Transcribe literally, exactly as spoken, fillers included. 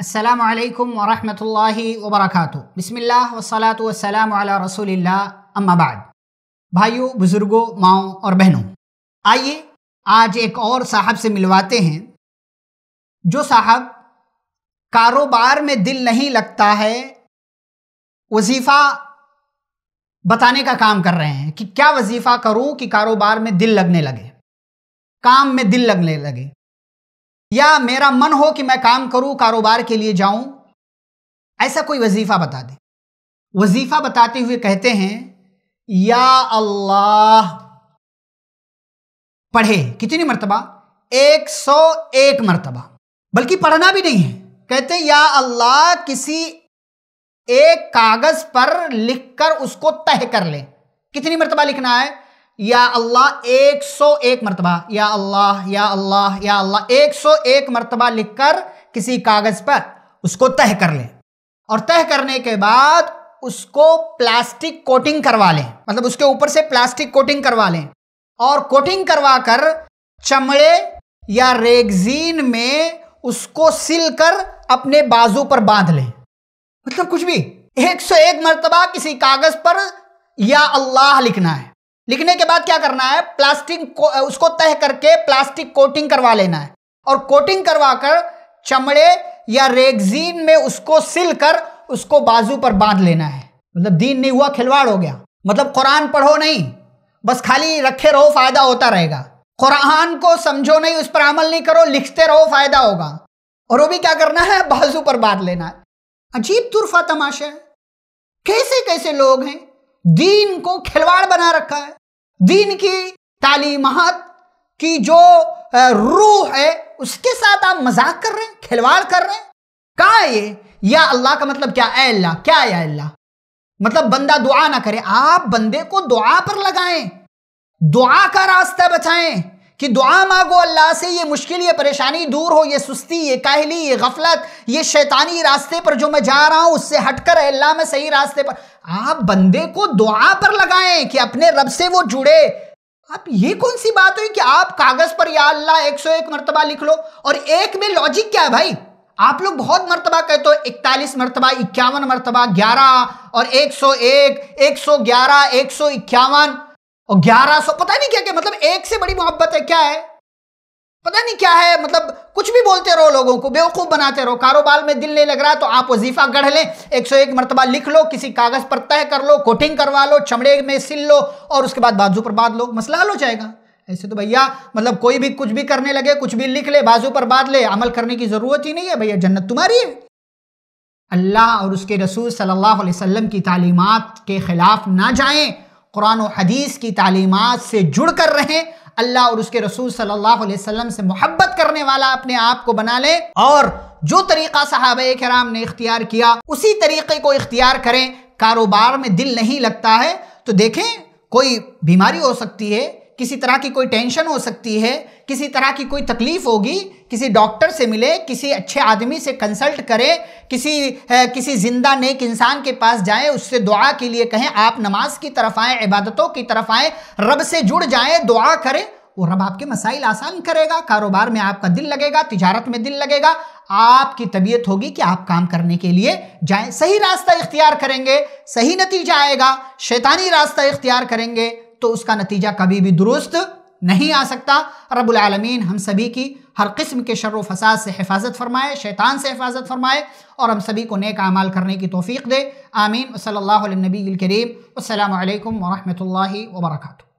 अस्सलामु अलैकुम वरहमतुल्लाहि वबरकातुहु। बिस्मिल्लाह वस्सलातु वस्सलामु अला रसूलिल्लाह। अम्मा बाद, भाइयों, बुज़ुर्गों, माओं और बहनों, आइए आज एक और साहब से मिलवाते हैं जो साहब कारोबार में दिल नहीं लगता है, वजीफ़ा बताने का काम कर रहे हैं कि क्या वजीफ़ा करूं कि कारोबार में दिल लगने लगे, काम में दिल लगने लगे, या मेरा मन हो कि मैं काम करूं, कारोबार के लिए जाऊं। ऐसा कोई वजीफ़ा बता दे। वजीफ़ा बताते हुए कहते हैं या अल्लाह, पढ़े कितनी मरतबा? एक सौ एक मरतबा। बल्कि पढ़ना भी नहीं है, कहते या अल्लाह किसी एक कागज़ पर लिखकर उसको तह कर ले। कितनी मरतबा लिखना है? या अल्लाह एक सौ एक मरतबा। या अल्लाह या अल्लाह या अल्लाह एक सौ एक मरतबा लिखकर किसी कागज़ पर उसको तह कर लें, और तह करने के बाद उसको प्लास्टिक कोटिंग करवा लें, मतलब उसके ऊपर से प्लास्टिक कोटिंग करवा लें, और कोटिंग करवा कर चमड़े या रेगजीन में उसको सिलकर अपने बाजू पर बांध लें। मतलब कुछ भी, एक सौ एक मरतबा किसी कागज़ पर या अल्लाह लिखना है। लिखने के बाद क्या करना है? प्लास्टिक को उसको तह करके प्लास्टिक कोटिंग करवा लेना है, और कोटिंग करवा कर चमड़े या रेगजीन में उसको सिलकर उसको बाजू पर बांध लेना है। मतलब दीन नहीं हुआ, खिलवाड़ हो गया। मतलब कुरान पढ़ो नहीं, बस खाली रखे रहो, फायदा होता रहेगा। कुरान को समझो नहीं, उस पर अमल नहीं करो, लिखते रहो, फायदा होगा। और वो भी क्या करना है? बाजू पर बांध लेना है। अजीब तुरफा तमाशा है, कैसे कैसे लोग हैं, दीन को खिलवाड़ बना रखा है। दीन की तालीमात की जो रूह है उसके साथ आप मजाक कर रहे हैं, खिलवाड़ कर रहे हैं। क्या है ये या अल्लाह का मतलब? क्या ऐ अल्लाह, क्या या अल्लाह मतलब? बंदा दुआ ना करे, आप बंदे को दुआ पर लगाएं, दुआ का रास्ता बचाएं कि दुआ मांगो अल्लाह से, ये मुश्किल, ये परेशानी दूर हो, ये सुस्ती, ये काहली, ये गफलत, ये शैतानी रास्ते पर जो मैं जा रहा हूँ उससे हटकर अल्लाह मैं सही रास्ते पर। आप बंदे को दुआ पर लगाएं कि अपने रब से वो जुड़े। आप ये कौन सी बात हुई कि आप कागज़ पर या अल्लाह एक सौ एक मरतबा लिख लो, और एक में लॉजिक क्या है भाई? आप लोग बहुत मरतबा कहते हो, इकतालीस मरतबा, इक्यावन मरतबा, ग्यारह और एक सौ एक, एक सौ ग्यारह, एक सौ इक्यावन और ग्यारह सौ, पता नहीं क्या क्या। मतलब एक से बड़ी मोहब्बत है, क्या है पता नहीं क्या है। मतलब कुछ भी बोलते रहो, लोगों को बेवकूफ़ बनाते रहो। कारोबार में दिल नहीं लग रहा तो आप वजीफ़ा गढ़ लें, एक सौ एक मरतबा लिख लो, किसी कागज़ पर तय कर लो, कोटिंग करवा लो, चमड़े में सिल लो, और उसके बाद बाजू पर बांध लो, मसला हल हो जाएगा। ऐसे तो भैया मतलब कोई भी कुछ भी करने लगे, कुछ भी लिख ले, बाजू पर बांध ले, अमल करने की ज़रूरत ही नहीं है भैया, जन्नत तुम्हारी है। अल्लाह और उसके रसूल सल्लल्लाहु अलैहि वसल्लम की तालीमात के ख़िलाफ़ ना जाएँ, कुरान और हदीस की तालीमात से जुड़ कर रहें, अल्लाह और उसके रसूल सल्लल्लाहु अलैहि वसल्लम से मोहब्बत करने वाला अपने आप को बना लें, और जो तरीक़ा सहाबाए किराम ने इख्तियार किया उसी तरीक़े को इख्तियार करें। कारोबार में दिल नहीं लगता है तो देखें, कोई बीमारी हो सकती है, किसी तरह की कोई टेंशन हो सकती है, किसी तरह की कोई तकलीफ़ होगी, किसी डॉक्टर से मिले, किसी अच्छे आदमी से कंसल्ट करें, किसी ए, किसी जिंदा नेक इंसान के पास जाएं, उससे दुआ के लिए कहें। आप नमाज की तरफ आएँ, इबादतों की तरफ आएँ, रब से जुड़ जाएं, दुआ करें, वो रब आपके मसाइल आसान करेगा। कारोबार में आपका दिल लगेगा, तिजारत में दिल लगेगा, आपकी तबीयत होगी कि आप काम करने के लिए जाएँ, सही रास्ता इख्तियार करेंगे, सही नतीजा आएगा। शैतानी रास्ता इख्तियार करेंगे तो उसका नतीजा कभी भी दुरुस्त नहीं आ सकता। रब्बुल आलमीन हम सभी की हर किस्म के शर्र व फसाद से हिफाजत फरमाए, शैतान से हिफाजत फरमाए, और हम सभी को नेक आमाल करने की तौफीक दे। आमीन। सल्लल्लाहु अलैहि नबी करीम। अस्सलामु अलैकुम वरहमतुल्लाहि वबरकातुहु।